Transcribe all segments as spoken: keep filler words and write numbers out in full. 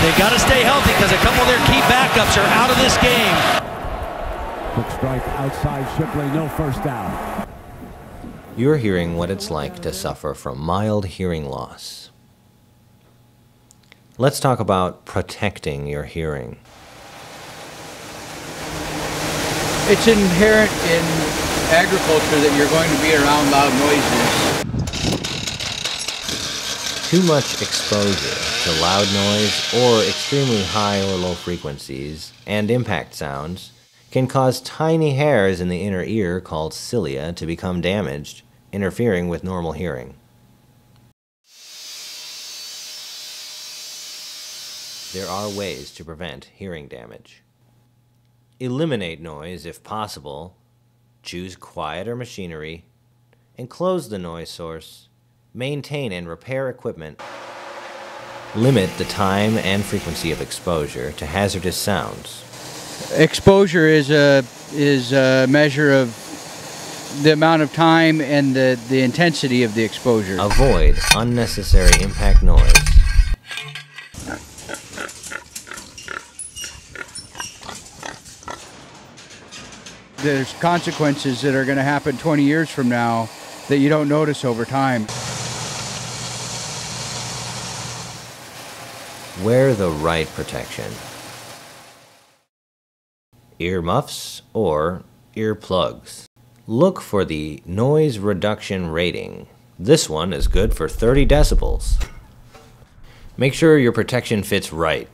They've got to stay healthy because a couple of their key backups are out of this game. Quick strike outside Shipley, no first down. You're hearing what it's like to suffer from mild hearing loss. Let's talk about protecting your hearing. It's inherent in agriculture that you're going to be around loud noises. Too much exposure to loud noise or extremely high or low frequencies and impact sounds can cause tiny hairs in the inner ear called cilia to become damaged, interfering with normal hearing. There are ways to prevent hearing damage. Eliminate noise if possible, choose quieter machinery, enclose the noise source, maintain and repair equipment, limit the time and frequency of exposure to hazardous sounds. Exposure is a, is a measure of the amount of time and the, the intensity of the exposure. Avoid unnecessary impact noise. There's consequences that are going to happen twenty years from now that you don't notice over time. Wear the right protection. Ear muffs or ear plugs. Look for the noise reduction rating. This one is good for thirty decibels. Make sure your protection fits right.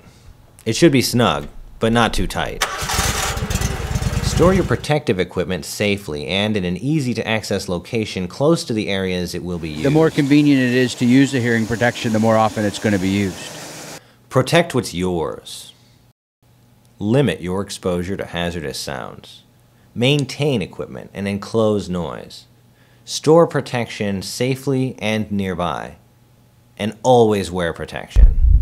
It should be snug, but not too tight. Store your protective equipment safely and in an easy-to-access location close to the areas it will be used. The more convenient it is to use the hearing protection, the more often it's going to be used. Protect what's yours. Limit your exposure to hazardous sounds. Maintain equipment and enclose noise. Store protection safely and nearby. And always wear protection.